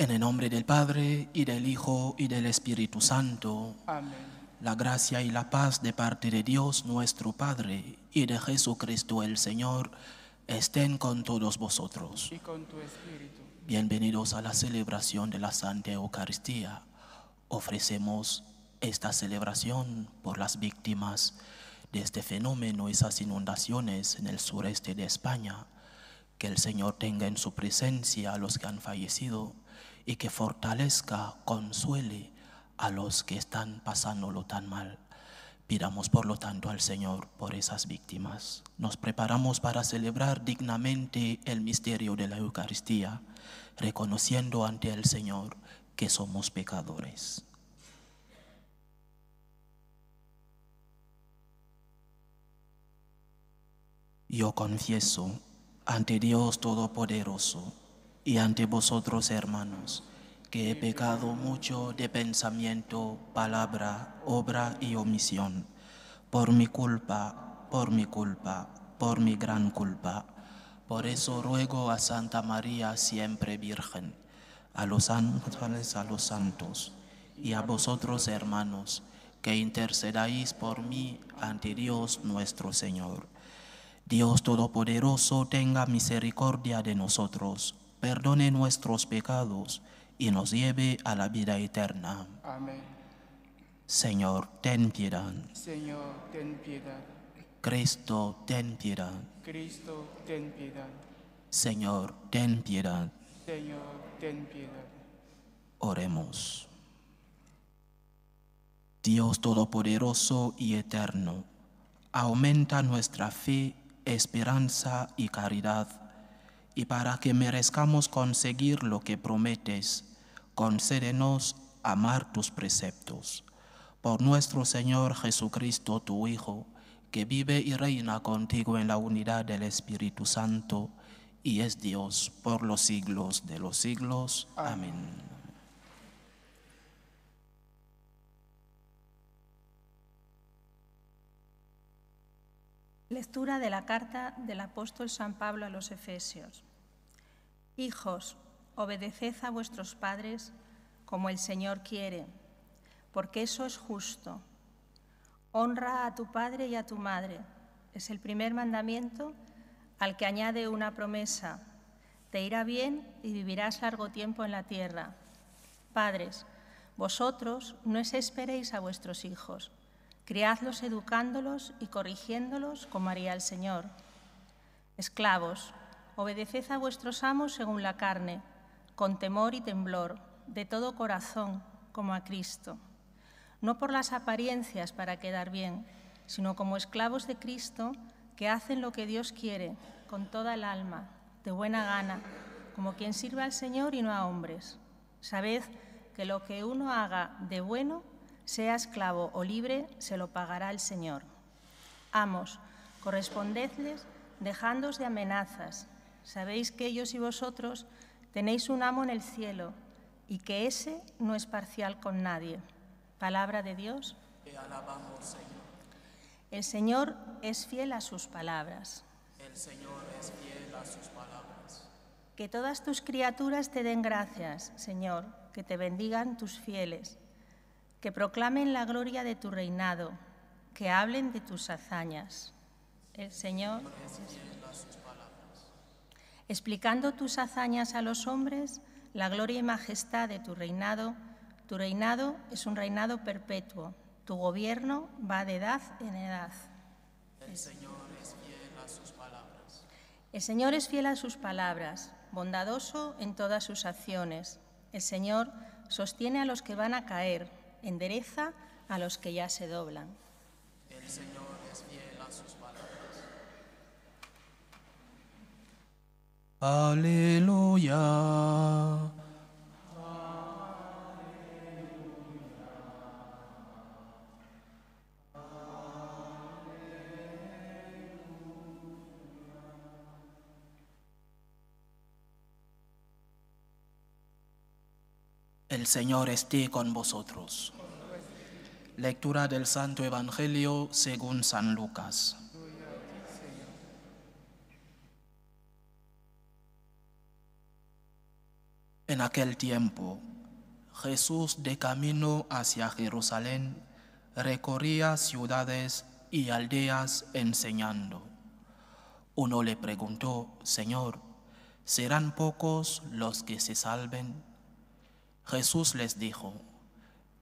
En el nombre del Padre, y del Hijo, y del Espíritu Santo. Amén. La gracia y la paz de parte de Dios nuestro Padre, y de Jesucristo el Señor, estén con todos vosotros. Y con tu espíritu. Bienvenidos a la celebración de la Santa Eucaristía. Ofrecemos esta celebración por las víctimas de este fenómeno y esas inundaciones en el sureste de España. Que el Señor tenga en su presencia a los que han fallecido y que fortalezca, consuele a los que están pasándolo tan mal. Pidamos por lo tanto al Señor por esas víctimas. Nos preparamos para celebrar dignamente el misterio de la Eucaristía, reconociendo ante el Señor que somos pecadores. Yo confieso ante Dios Todopoderoso y ante vosotros, hermanos, que he pecado mucho de pensamiento, palabra, obra y omisión, por mi culpa, por mi gran culpa. Por eso ruego a Santa María, siempre Virgen, a los ángeles, a los santos, y a vosotros, hermanos, que intercedáis por mí ante Dios nuestro Señor. Dios Todopoderoso tenga misericordia de nosotros, perdone nuestros pecados y nos lleve a la vida eterna. Amén. Señor, ten piedad. Señor, ten piedad. Cristo, ten piedad. Cristo, ten piedad. Señor, ten piedad. Señor, ten piedad. Oremos. Dios Todopoderoso y Eterno, aumenta nuestra fe, esperanza y caridad, y para que merezcamos conseguir lo que prometes, concédenos amar tus preceptos. Por nuestro Señor Jesucristo, tu Hijo, que vive y reina contigo en la unidad del Espíritu Santo, y es Dios por los siglos de los siglos. Amén. Lectura de la carta del apóstol San Pablo a los Efesios. Hijos, obedeced a vuestros padres como el Señor quiere, porque eso es justo. Honra a tu padre y a tu madre. Es el primer mandamiento al que añade una promesa. Te irá bien y vivirás largo tiempo en la tierra. Padres, vosotros no exasperéis a vuestros hijos. Criadlos educándolos y corrigiéndolos como haría el Señor. Esclavos, obedeced a vuestros amos según la carne, con temor y temblor, de todo corazón, como a Cristo. No por las apariencias para quedar bien, sino como esclavos de Cristo que hacen lo que Dios quiere, con toda el alma, de buena gana, como quien sirve al Señor y no a hombres. Sabed que lo que uno haga de bueno, sea esclavo o libre, se lo pagará el Señor. Amos, correspondedles dejándoos de amenazas. Sabéis que ellos y vosotros tenéis un amo en el cielo y que ese no es parcial con nadie. Palabra de Dios. Te alabamos, Señor. El Señor es fiel a sus palabras. El Señor es fiel a sus palabras. Que todas tus criaturas te den gracias, Señor, que te bendigan tus fieles. Que proclamen la gloria de tu reinado, que hablen de tus hazañas. El Señor, explicando tus hazañas a los hombres, la gloria y majestad de tu reinado es un reinado perpetuo, tu gobierno va de edad en edad. El Señor es fiel a sus palabras. El Señor es fiel a sus palabras, bondadoso en todas sus acciones. El Señor sostiene a los que van a caer, endereza a los que ya se doblan. El Señor es fiel a sus palabras. Aleluya. Aleluya. El Señor esté con vosotros. Lectura del Santo Evangelio según San Lucas. En aquel tiempo, Jesús, de camino hacia Jerusalén, recorría ciudades y aldeas enseñando. Uno le preguntó: Señor, ¿serán pocos los que se salven? Jesús les dijo: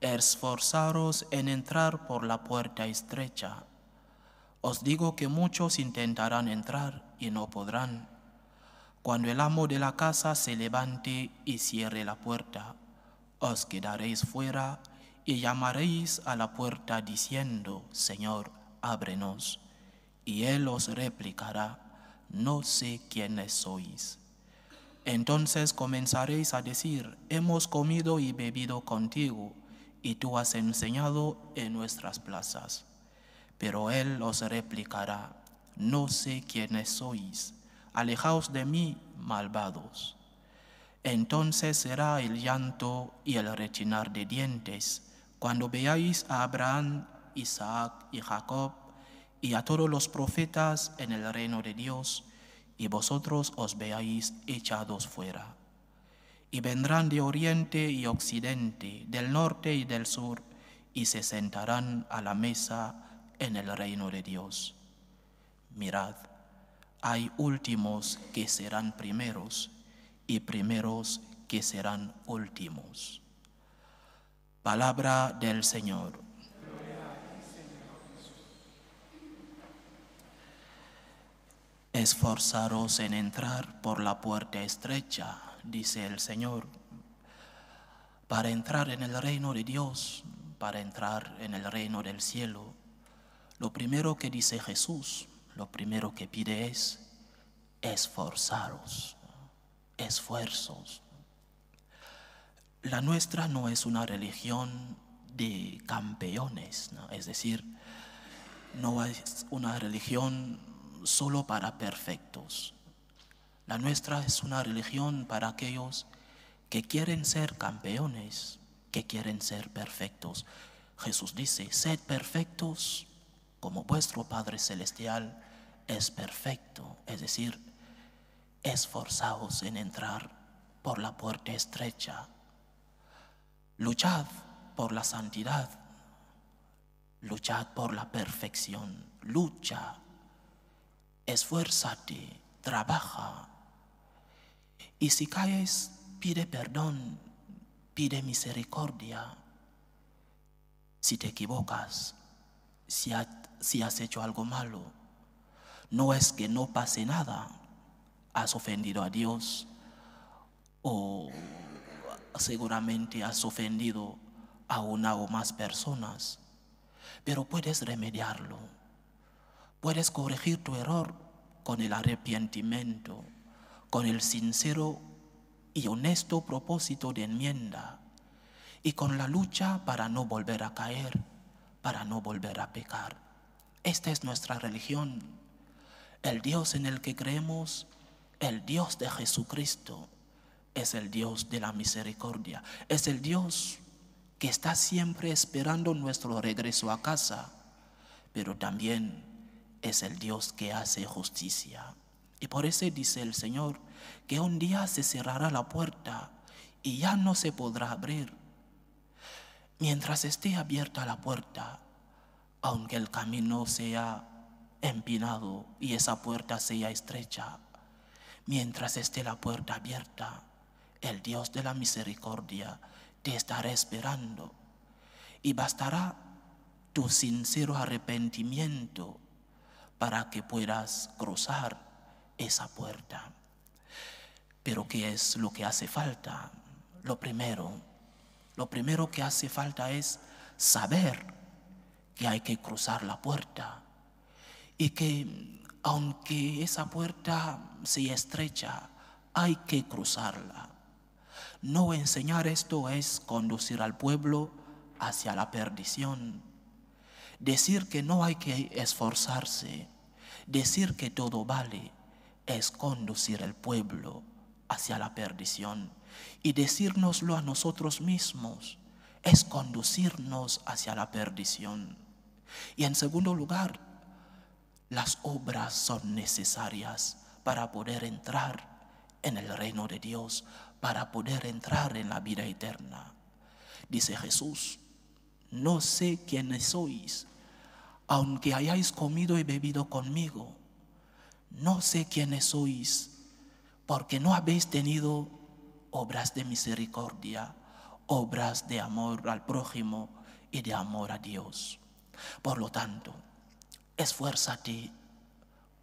esforzaros en entrar por la puerta estrecha. Os digo que muchos intentarán entrar y no podrán. Cuando el amo de la casa se levante y cierre la puerta, os quedaréis fuera y llamaréis a la puerta diciendo: Señor, ábrenos. Y él os replicará: no sé quiénes sois. Entonces comenzaréis a decir: hemos comido y bebido contigo, y tú has enseñado en nuestras plazas. Pero él os replicará: no sé quiénes sois, alejaos de mí, malvados. Entonces será el llanto y el rechinar de dientes, cuando veáis a Abraham, Isaac y Jacob, y a todos los profetas en el reino de Dios, y vosotros os veáis echados fuera. Y vendrán de oriente y occidente, del norte y del sur, y se sentarán a la mesa en el reino de Dios. Mirad, hay últimos que serán primeros, y primeros que serán últimos. Palabra del Señor. Esforzaros en entrar por la puerta estrecha, dice el Señor. Para entrar en el reino de Dios, para entrar en el reino del cielo, lo primero que dice Jesús, lo primero que pide es: esforzaros, esfuerzos. La nuestra no es una religión de campeones, ¿no? Es decir, no es una religión solo para perfectos. La nuestra es una religión para aquellos que quieren ser campeones, que quieren ser perfectos. Jesús dice: sed perfectos como vuestro Padre Celestial es perfecto. Es decir, esforzaos en entrar por la puerta estrecha. Luchad por la santidad, luchad por la perfección, lucha. Esfuérzate, trabaja. Y si caes, pide perdón, pide misericordia. Si te equivocas, si has hecho algo malo, no es que no pase nada. Has ofendido a Dios, o seguramente has ofendido a una o más personas, pero puedes remediarlo. Puedes corregir tu error con el arrepentimiento, con el sincero y honesto propósito de enmienda y con la lucha para no volver a caer, para no volver a pecar. Esta es nuestra religión, el Dios en el que creemos, el Dios de Jesucristo, es el Dios de la misericordia, es el Dios que está siempre esperando nuestro regreso a casa, pero también es el Dios que hace justicia. Y por eso dice el Señor que un día se cerrará la puerta y ya no se podrá abrir. Mientras esté abierta la puerta, aunque el camino sea empinado y esa puerta sea estrecha, mientras esté la puerta abierta, el Dios de la misericordia te estará esperando. Y bastará tu sincero arrepentimiento para que puedas cruzar esa puerta. Pero ¿qué es lo que hace falta? Lo primero que hace falta es saber que hay que cruzar la puerta y que aunque esa puerta sea estrecha, hay que cruzarla. No enseñar esto es conducir al pueblo hacia la perdición. Decir que no hay que esforzarse, decir que todo vale, es conducir el pueblo hacia la perdición. Y decírnoslo a nosotros mismos es conducirnos hacia la perdición. Y en segundo lugar, las obras son necesarias para poder entrar en el reino de Dios, para poder entrar en la vida eterna. Dice Jesús: no sé quiénes sois, aunque hayáis comido y bebido conmigo. No sé quiénes sois, porque no habéis tenido obras de misericordia, obras de amor al prójimo y de amor a Dios. Por lo tanto, esfuérzate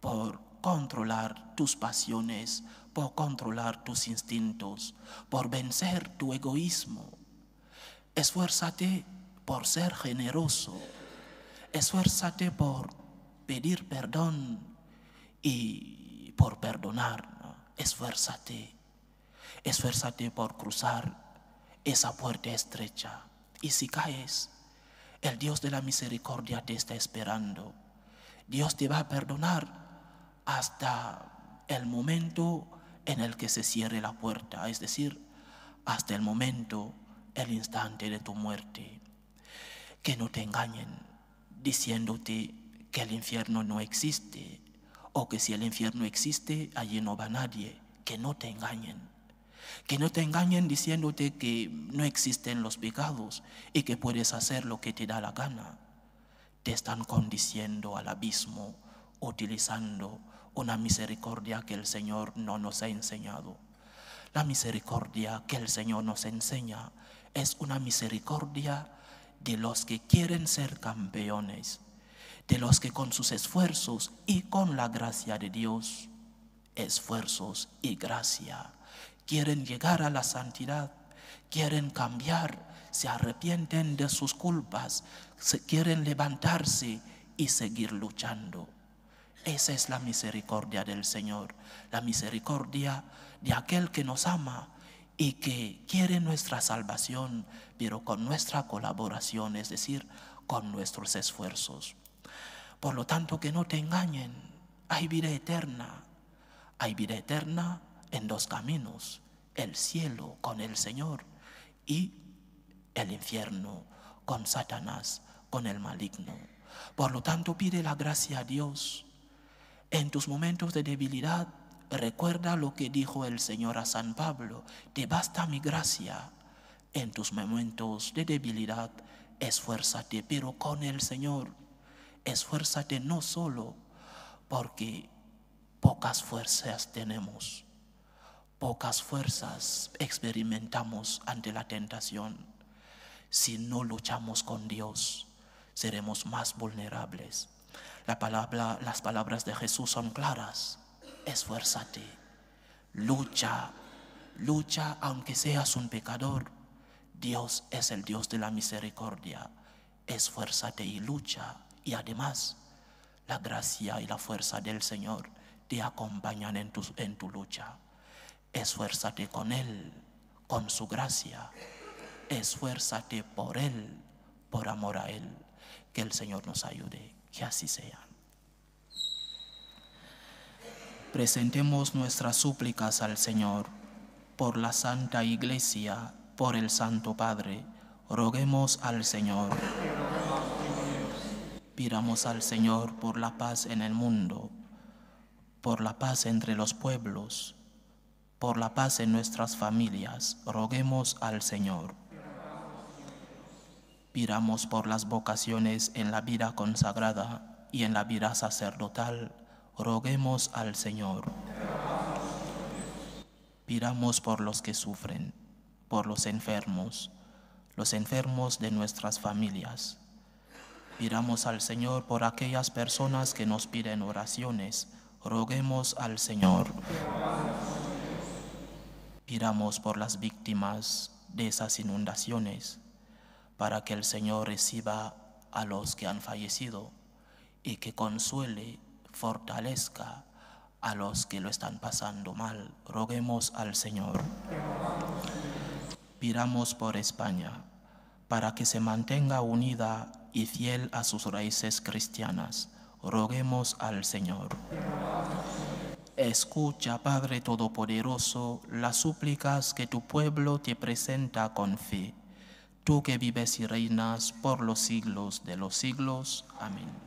por controlar tus pasiones, por controlar tus instintos, por vencer tu egoísmo. Esfuérzate por ser generoso. Esfuérzate por pedir perdón y por perdonar. Esfuérzate. Esfuérzate por cruzar esa puerta estrecha. Y si caes, el Dios de la misericordia te está esperando. Dios te va a perdonar hasta el momento en el que se cierre la puerta, es decir, hasta el momento, el instante de tu muerte. Que no te engañen diciéndote que el infierno no existe, o que si el infierno existe, allí no va nadie. Que no te engañen. Que no te engañen diciéndote que no existen los pecados y que puedes hacer lo que te da la gana. Te están conduciendo al abismo, utilizando una misericordia que el Señor no nos ha enseñado. La misericordia que el Señor nos enseña es una misericordia de los que quieren ser campeones, de los que con sus esfuerzos y con la gracia de Dios, esfuerzos y gracia, quieren llegar a la santidad, quieren cambiar, se arrepienten de sus culpas, quieren levantarse y seguir luchando. Esa es la misericordia del Señor, la misericordia de aquel que nos ama y que quiere nuestra salvación, pero con nuestra colaboración, es decir, con nuestros esfuerzos. Por lo tanto, que no te engañen, hay vida eterna. Hay vida eterna en dos caminos: el cielo con el Señor y el infierno con Satanás, con el maligno. Por lo tanto, pide la gracia a Dios. En tus momentos de debilidad, recuerda lo que dijo el Señor a San Pablo: te basta mi gracia. En tus momentos de debilidad, esfuérzate, pero con el Señor. Esfuérzate no solo, porque pocas fuerzas tenemos, pocas fuerzas experimentamos ante la tentación. Si no luchamos con Dios, seremos más vulnerables. Las palabras de Jesús son claras: esfuérzate, lucha, lucha aunque seas un pecador. Dios es el Dios de la misericordia. Esfuérzate y lucha, y además la gracia y la fuerza del Señor te acompañan en tu lucha. Esfuérzate con Él, con su gracia. Esfuérzate por Él, por amor a Él. Que el Señor nos ayude. Que así sea. Presentemos nuestras súplicas al Señor. Por la Santa Iglesia, por el Santo Padre, roguemos al Señor. Pidamos al Señor por la paz en el mundo, por la paz entre los pueblos, por la paz en nuestras familias, roguemos al Señor. Pidamos por las vocaciones en la vida consagrada y en la vida sacerdotal, roguemos al Señor. Pidamos por los que sufren, por los enfermos de nuestras familias. Pidamos al Señor por aquellas personas que nos piden oraciones, roguemos al Señor. Pidamos por las víctimas de esas inundaciones, para que el Señor reciba a los que han fallecido y que consuele, fortalezca a los que lo están pasando mal. Roguemos al Señor. Pidamos por España, para que se mantenga unida y fiel a sus raíces cristianas. Roguemos al Señor. Escucha, Padre Todopoderoso, las súplicas que tu pueblo te presenta con fe. Tú que vives y reinas por los siglos de los siglos. Amén.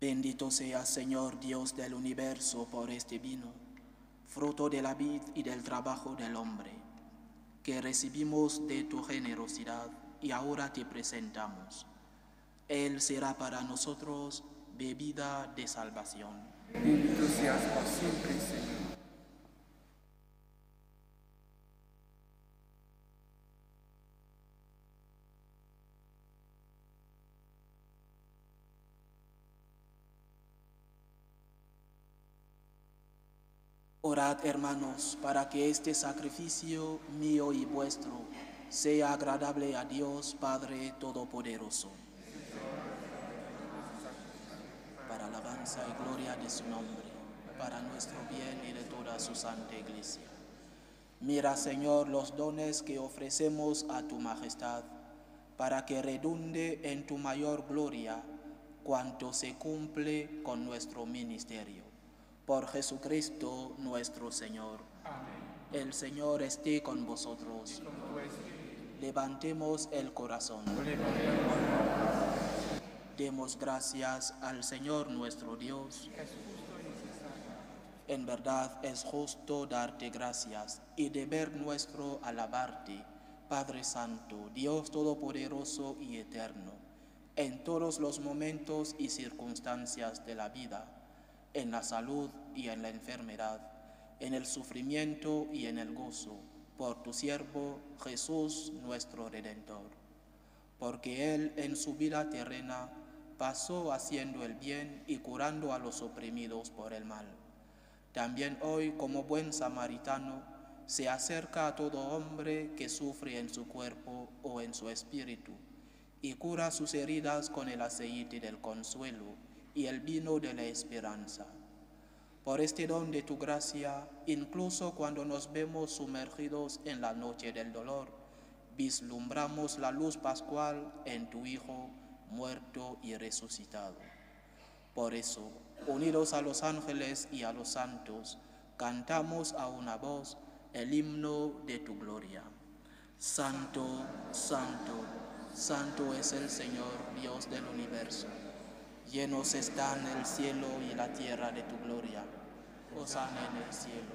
Bendito sea, Señor Dios del universo, por este vino, fruto de la vid y del trabajo del hombre, que recibimos de tu generosidad y ahora te presentamos. Él será para nosotros bebida de salvación. Bendito seas por siempre, Señor. Orad, hermanos, para que este sacrificio mío y vuestro sea agradable a Dios Padre Todopoderoso, para alabanza y gloria de su nombre, para nuestro bien y de toda su santa iglesia. Mira, Señor, los dones que ofrecemos a tu majestad, para que redunde en tu mayor gloria cuanto se cumple con nuestro ministerio. Por Jesucristo nuestro Señor. Amén. El Señor esté con vosotros. Levantemos el corazón. Demos gracias al Señor nuestro Dios. En verdad es justo darte gracias y deber nuestro alabarte, Padre Santo, Dios Todopoderoso y Eterno, en todos los momentos y circunstancias de la vida, en la salud y en la enfermedad, en el sufrimiento y en el gozo, por tu siervo Jesús nuestro Redentor. Porque Él en su vida terrena pasó haciendo el bien y curando a los oprimidos por el mal. También hoy, como buen samaritano, se acerca a todo hombre que sufre en su cuerpo o en su espíritu, y cura sus heridas con el aceite del consuelo y el vino de la esperanza. Por este don de tu gracia, incluso cuando nos vemos sumergidos en la noche del dolor, vislumbramos la luz pascual en tu Hijo, muerto y resucitado. Por eso, unidos a los ángeles y a los santos, cantamos a una voz el himno de tu gloria. Santo, santo, santo es el Señor, Dios del universo. Llenos están el cielo y la tierra de tu gloria. Hosana en el cielo.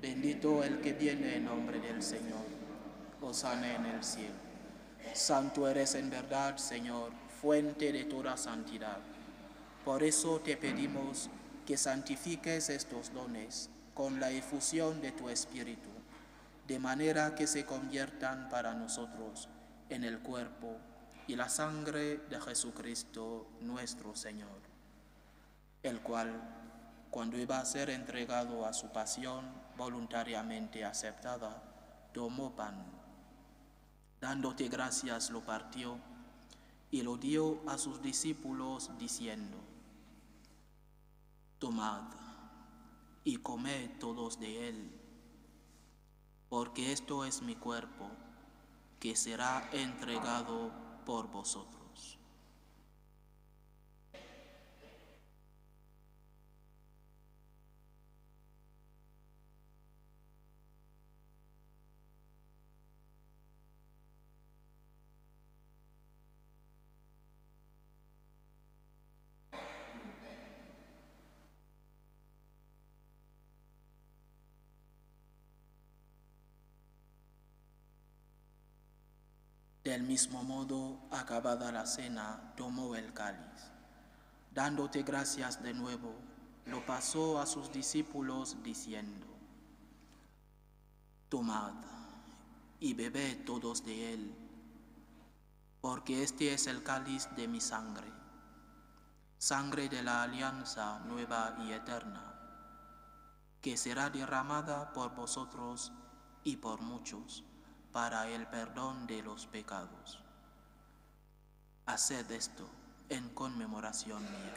Bendito el que viene en nombre del Señor. Hosana en el cielo. Santo eres en verdad, Señor, fuente de toda santidad. Por eso te pedimos que santifiques estos dones con la efusión de tu Espíritu, de manera que se conviertan para nosotros en el cuerpo y la sangre de Jesucristo nuestro Señor, el cual, cuando iba a ser entregado a su pasión voluntariamente aceptada, tomó pan. Dándote gracias, lo partió y lo dio a sus discípulos diciendo: tomad y comed todos de él, porque esto es mi cuerpo, que será entregado por vosotros. Del mismo modo, acabada la cena, tomó el cáliz. Dándote gracias de nuevo, lo pasó a sus discípulos diciendo: tomad y bebed todos de él, porque este es el cáliz de mi sangre, sangre de la alianza nueva y eterna, que será derramada por vosotros y por muchos para el perdón de los pecados. Haced esto en conmemoración mía.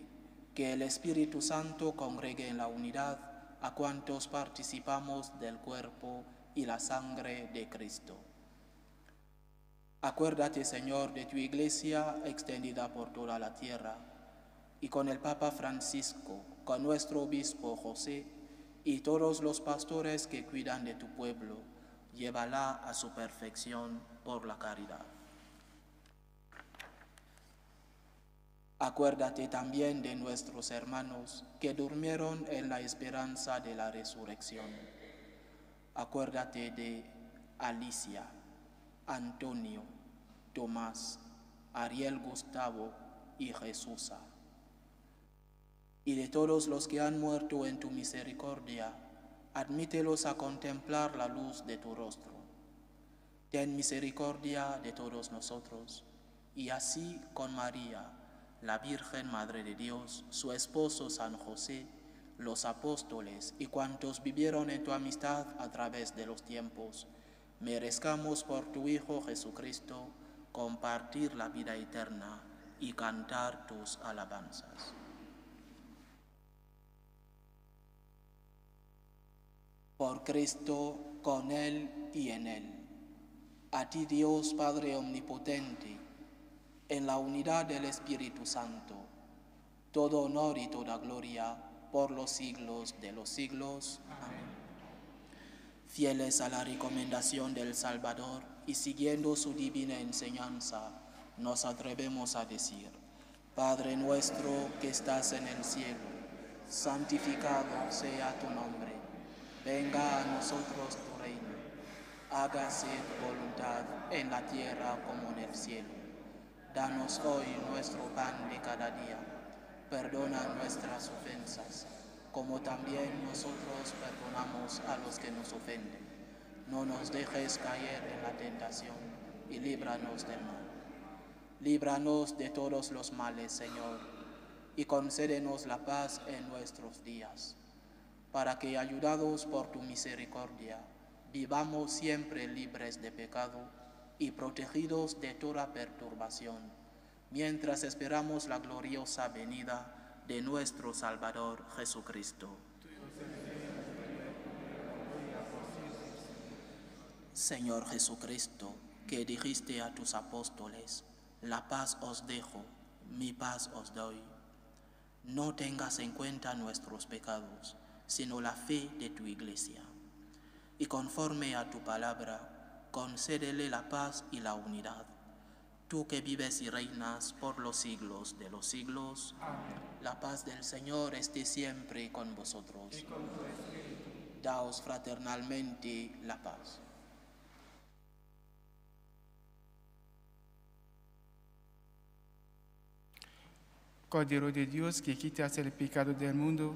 que el Espíritu Santo congregue en la unidad a cuantos participamos del cuerpo y la sangre de Cristo. Acuérdate, Señor, de tu Iglesia extendida por toda la tierra, y con el Papa Francisco, con nuestro Obispo José, y todos los pastores que cuidan de tu pueblo, llévala a su perfección por la caridad. Acuérdate también de nuestros hermanos que durmieron en la esperanza de la resurrección. Acuérdate de Alicia, Antonio, Tomás, Ariel Gustavo y Jesús, y de todos los que han muerto en tu misericordia, admítelos a contemplar la luz de tu rostro. Ten misericordia de todos nosotros, y así con María, la Virgen Madre de Dios, su esposo San José, los apóstoles y cuantos vivieron en tu amistad a través de los tiempos, merezcamos por tu Hijo Jesucristo compartir la vida eterna y cantar tus alabanzas. Por Cristo, con Él y en Él. A ti, Dios Padre omnipotente, en la unidad del Espíritu Santo, todo honor y toda gloria por los siglos de los siglos. Amén. Fieles a la recomendación del Salvador y siguiendo su divina enseñanza, nos atrevemos a decir: Padre nuestro que estás en el cielo, santificado sea tu nombre. Venga a nosotros tu reino. Hágase tu voluntad en la tierra como en el cielo. Danos hoy nuestro pan de cada día. Perdona nuestras ofensas, como también nosotros perdonamos a los que nos ofenden. No nos dejes caer en la tentación y líbranos del mal. Líbranos de todos los males, Señor, y concédenos la paz en nuestros días, para que, ayudados por tu misericordia, vivamos siempre libres de pecado y protegidos de toda perturbación, mientras esperamos la gloriosa venida de nuestro Salvador Jesucristo. Señor Jesucristo, que dijiste a tus apóstoles: la paz os dejo, mi paz os doy. No tengas en cuenta nuestros pecados, sino la fe de tu Iglesia. Y conforme a tu palabra, concédele la paz y la unidad. Tú que vives y reinas por los siglos de los siglos. Amén. La paz del Señor esté siempre con vosotros. Y con tu espíritu. Daos fraternalmente la paz. Cordero de Dios que quitas el pecado del mundo,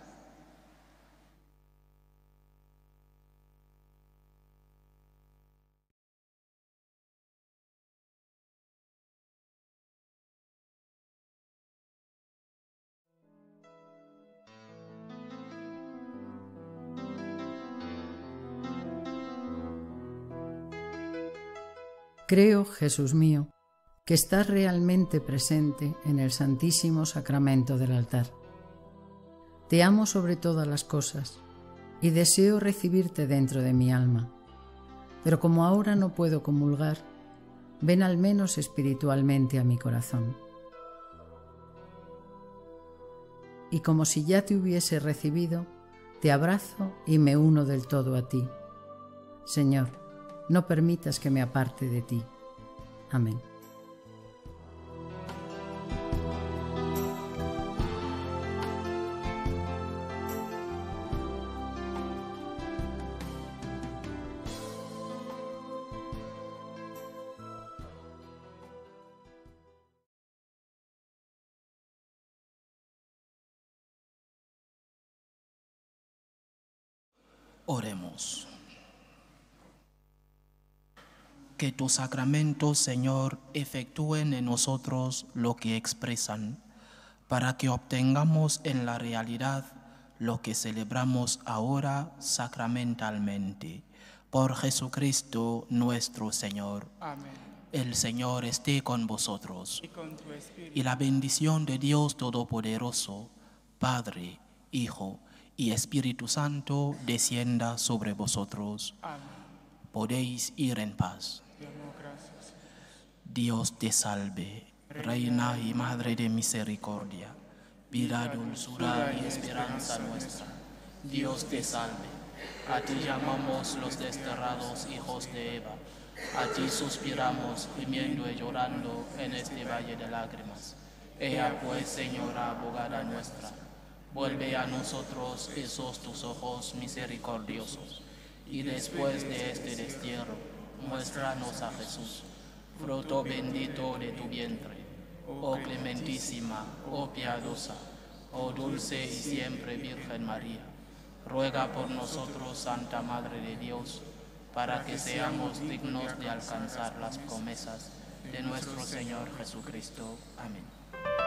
Creo, Jesús mío, que estás realmente presente en el Santísimo Sacramento del altar. Te amo sobre todas las cosas y deseo recibirte dentro de mi alma. Pero como ahora no puedo comulgar, ven al menos espiritualmente a mi corazón. Y como si ya te hubiese recibido, te abrazo y me uno del todo a ti. Señor, no permitas que me aparte de ti. Amén. Oremos. Que tus sacramentos, Señor, efectúen en nosotros lo que expresan, para que obtengamos en la realidad lo que celebramos ahora sacramentalmente. Por Jesucristo nuestro Señor. Amén. El Señor esté con vosotros. Y con tu espíritu. Y la bendición de Dios Todopoderoso, Padre, Hijo y Espíritu Santo, descienda sobre vosotros. Amén. Podéis ir en paz. Dios te salve, Reina y Madre de misericordia, vida, dulzura y esperanza nuestra. Dios te salve, a ti llamamos los desterrados hijos de Eva, a ti suspiramos gimiendo y llorando en este valle de lágrimas. Ea pues, Señora, abogada nuestra, vuelve a nosotros esos tus ojos misericordiosos, y después de este destierro, muéstranos a Jesús, fruto bendito de tu vientre. Oh clementísima, oh piadosa, oh dulce y siempre Virgen María, ruega por nosotros, Santa Madre de Dios, para que seamos dignos de alcanzar las promesas de nuestro Señor Jesucristo. Amén.